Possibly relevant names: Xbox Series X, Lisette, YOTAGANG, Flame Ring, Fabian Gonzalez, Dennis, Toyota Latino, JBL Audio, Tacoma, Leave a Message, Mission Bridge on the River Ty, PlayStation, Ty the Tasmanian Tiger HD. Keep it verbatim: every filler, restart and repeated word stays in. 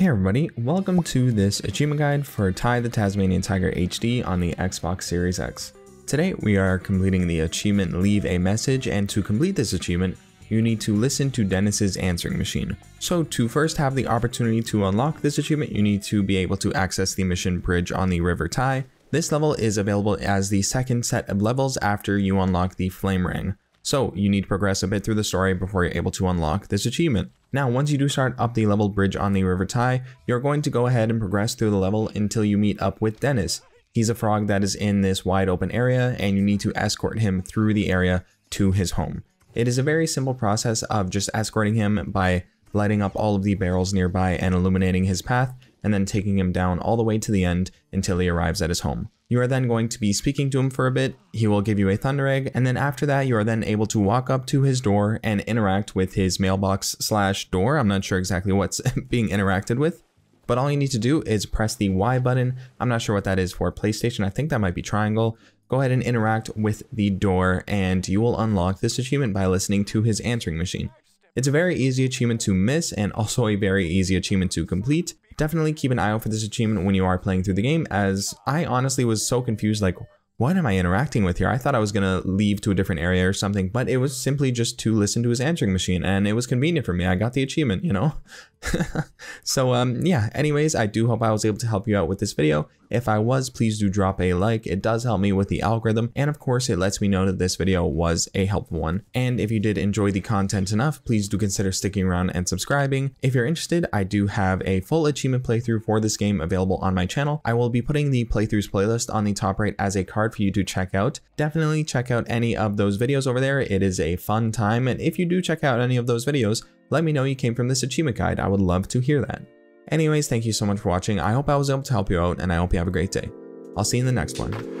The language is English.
Hey everybody, welcome to this achievement guide for Ty the Tasmanian Tiger H D on the Xbox Series X. Today we are completing the achievement Leave a Message, and to complete this achievement, you need to listen to Dennis's answering machine. So to first have the opportunity to unlock this achievement, you need to be able to access the Mission Bridge on the River Ty. This level is available as the second set of levels after you unlock the Flame Ring. So you need to progress a bit through the story before you're able to unlock this achievement. Now, once you do start up the level Bridge on the River Ty, you're going to go ahead and progress through the level until you meet up with Dennis. He's a frog that is in this wide open area, and you need to escort him through the area to his home. It is a very simple process of just escorting him by lighting up all of the barrels nearby and illuminating his path, and then taking him down all the way to the end until he arrives at his home. You are then going to be speaking to him for a bit. He will give you a thunder egg, and then after that you are then able to walk up to his door and interact with his mailbox slash door. I'm not sure exactly what's being interacted with, but all you need to do is press the Y button. I'm not sure what that is for PlayStation. I think that might be triangle. Go ahead and interact with the door and you will unlock this achievement by listening to his answering machine. It's a very easy achievement to miss and also a very easy achievement to complete. Definitely keep an eye out for this achievement when you are playing through the game, as I honestly was so confused, like, what am I interacting with here? I thought I was gonna leave to a different area or something, but it was simply just to listen to his answering machine, and it was convenient for me. I got the achievement, you know? So um, yeah, anyways, I do hope I was able to help you out with this video. If I was, please do drop a like. It does help me with the algorithm, and of course it lets me know that this video was a helpful one. And if you did enjoy the content enough, please do consider sticking around and subscribing. If you're interested, I do have a full achievement playthrough for this game available on my channel. I will be putting the playthroughs playlist on the top right as a card for you to check out. Definitely check out any of those videos over there. It is a fun time, and if you do check out any of those videos, let me know you came from this achievement guide. I would love to hear that. Anyways, thank you so much for watching. I hope I was able to help you out, and I hope you have a great day. I'll see you in the next one.